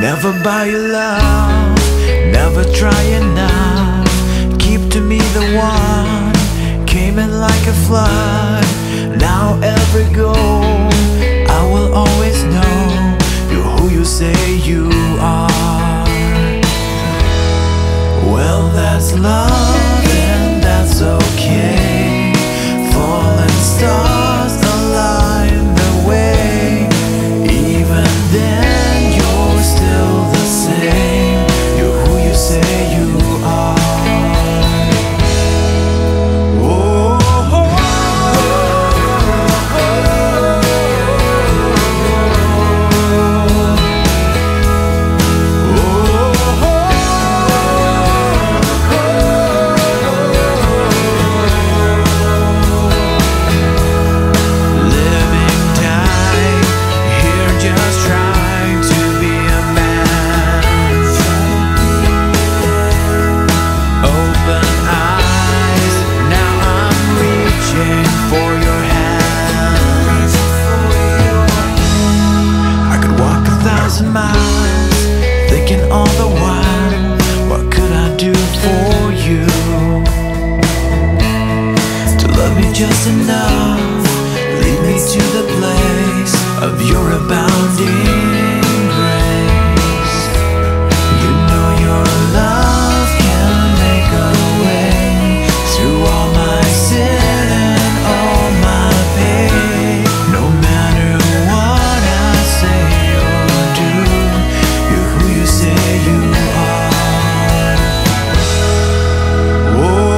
Never buy your love, never try enough. Keep to me the one, came in like a flood. Now every goal, I will always know you're who you say you are. Well, that's love and that's okay. Fallen stars align the way. Even then just enough, lead me to the place of your abounding grace. You know your love can make a way through all my sin and all my pain. No matter what I say or do, you're who you say you are. Whoa.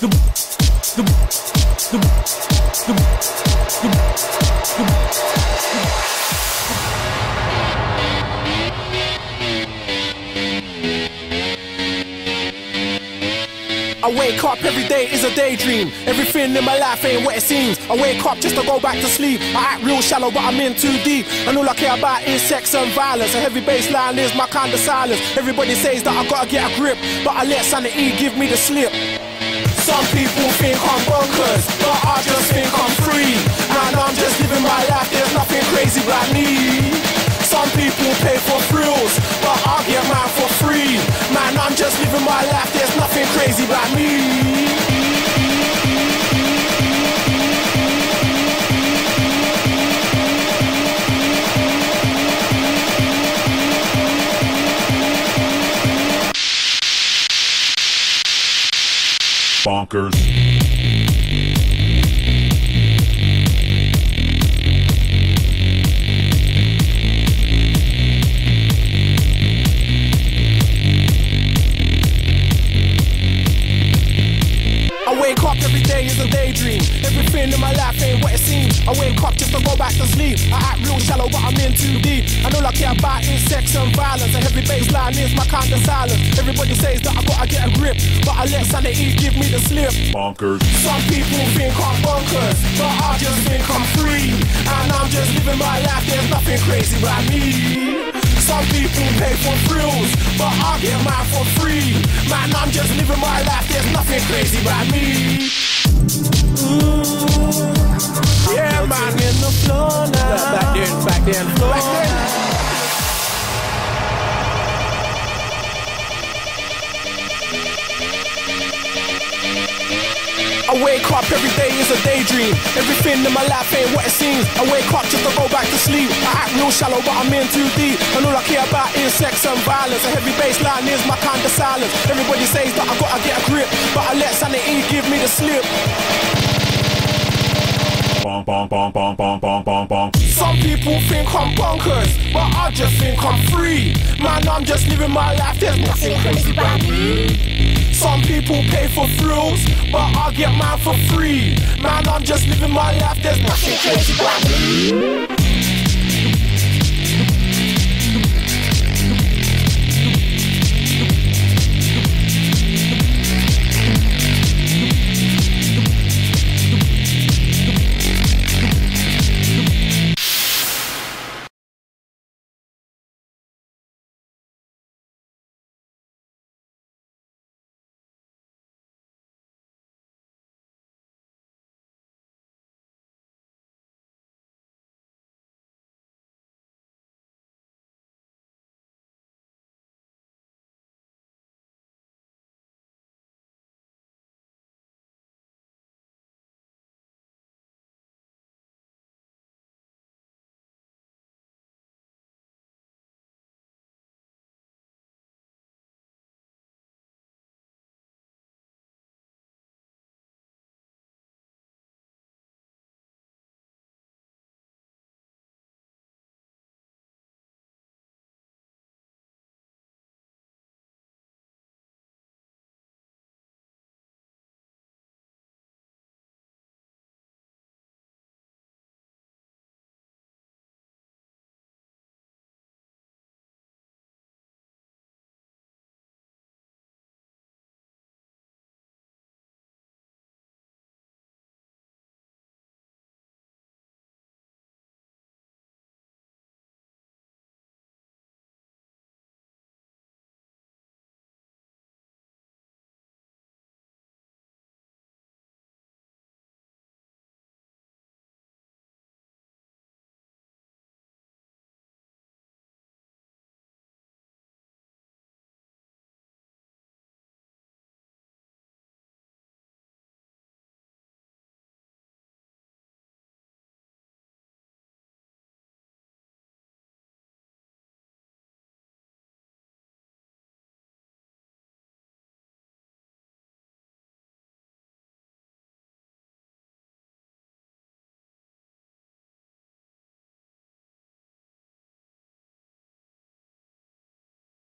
I wake up every day is a daydream. Everything in my life ain't what it seems. I wake up just to go back to sleep. I act real shallow but I'm in too deep. And all I care about is sex and violence. A heavy baseline is my kind of silence. Everybody says that I gotta get a grip, but I let sanity give me the slip. Some people think I'm bonkers, but I just think I'm free. And I'm just living my life, there's nothing crazy about me. Some people pay for thrills, but I get mine for free. Man, I'm just living my life, there's nothing crazy about me. Bonkers. Is a daydream. Everything in my life ain't what it seems. I wake up just to go back to sleep. I act real shallow but I'm in too deep. And all I care about is sex and violence. A heavy baseline is my kind of silence. Everybody says that I gotta get a grip, but I let sanity give me the slip. Bonkers. Some people think I'm bonkers, but I just think I'm free. And I'm just living my life, there's nothing crazy about me. Some people pay for thrills, but I get mine for free. Man, I'm just living my life, there's nothing crazy about me. Ooh, yeah, man, in the floor now. Back then. I wake up every day is a daydream. Everything in my life ain't what it seems. I wake up just to go back to sleep. I act real shallow but I'm in too deep. And all I care about is sex and violence. A heavy baseline is my kind of silence. Everybody says that I gotta get a grip, but I let sanity give me the slip. Some people think I'm bonkers, but I just think I'm free. Man, I'm just living my life, there's nothing crazy about me. Some people pay for thrills, but I get mine for free. Man, I'm just living my life, there's nothing crazy about me.